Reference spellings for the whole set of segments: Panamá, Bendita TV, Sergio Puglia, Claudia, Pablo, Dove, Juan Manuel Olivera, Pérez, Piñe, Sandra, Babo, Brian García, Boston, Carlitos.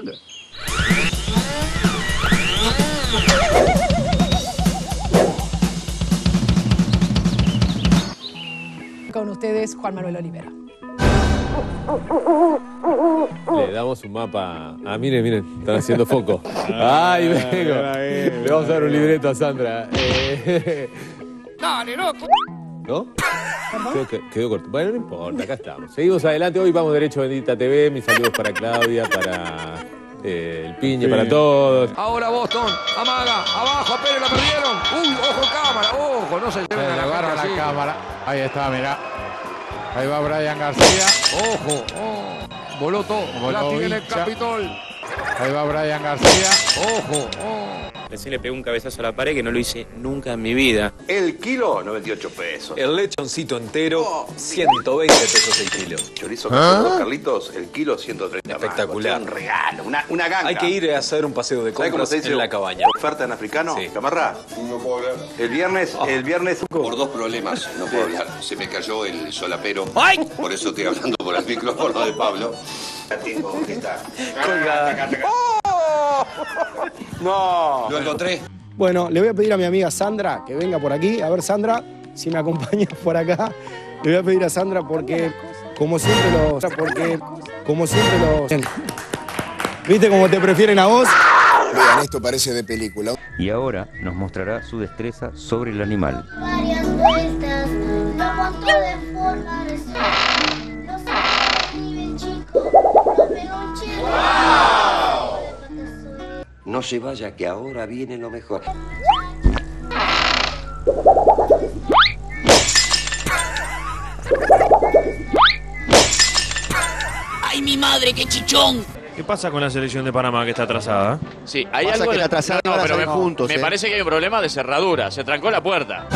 ayuda. Con ustedes, Juan Manuel Olivera. Le damos un mapa. Ah, miren, miren, están haciendo foco. Ay, vengo. Le vamos a dar un libreto a Sandra. Dale, loco. ¿No? Quedó corto. Bueno, no importa, acá estamos. Seguimos adelante. Hoy vamos derecho a Bendita TV. Mis saludos para Claudia, para el Piñe, para todos. Ahora Boston, amaga, abajo, a Pérez la perdieron. Uy, ojo cámara, ojo, no se lleven a la barra la cámara. Ahí está, mirá. Ahí va Brian García. Ojo, voló todo. Voló en el Capitol. Ahí va Brian García. Ojo, Recién le pegué un cabezazo a la pared que no lo hice nunca en mi vida. El kilo, 98 pesos. El lechoncito entero, 120 pesos el kilo. Chorizo con Carlitos, el kilo, 130 pesos. Espectacular. Un regalo, una ganga. Hay que ir a hacer un paseo de compras en la cabaña. ¿Oferta en africano? Sí. ¿Camarra? No puedo hablar. El viernes... Por dos problemas, no puedo hablar. Se me cayó el solapero. ¡Ay! Por eso estoy hablando por el micrófono de Pablo. La tengo, ¿dónde está? Colgada. No, lo encontré. Bueno, le voy a pedir a mi amiga Sandra que venga por aquí. A ver, Sandra, si me acompañas por acá. Le voy a pedir a Sandra porque, como siempre lo... ¿Viste cómo te prefieren a vos? Vean, esto parece de película. Y ahora nos mostrará su destreza sobre el animal. Varias vueltas, lo mostró de forma de ser. Los animales viven chicos, los peluches. No se vaya, que ahora viene lo mejor. ¡Ay, mi madre, qué chichón! ¿Qué pasa con la selección de Panamá que está atrasada? Sí, hay algo que la atrasada. No, pero me parece que hay un problema de cerradura. Se trancó la puerta.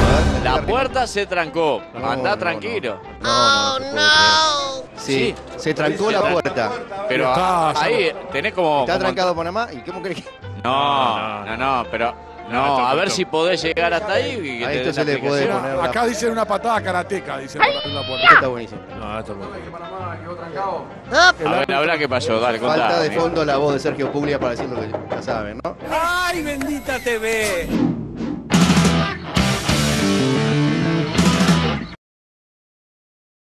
La puerta se trancó. Andá tranquilo. ¡Oh, no! Sí, se trancó la puerta. Pero ahí tenés como... ¿Está trancado Panamá? ¿Y cómo crees que...? No, pero... No, a ver si podés llegar hasta ahí. A esto se le puede poner... Acá dicen una patada karateca, dicen la puerta. Está buenísimo. No, esto es bueno. Panamá quedó trancado. A ver, habla qué pasó, dale, contá. Falta de fondo la voz de Sergio Puglia para decir lo que ya saben, ¿no? ¡Ay, Bendita TV!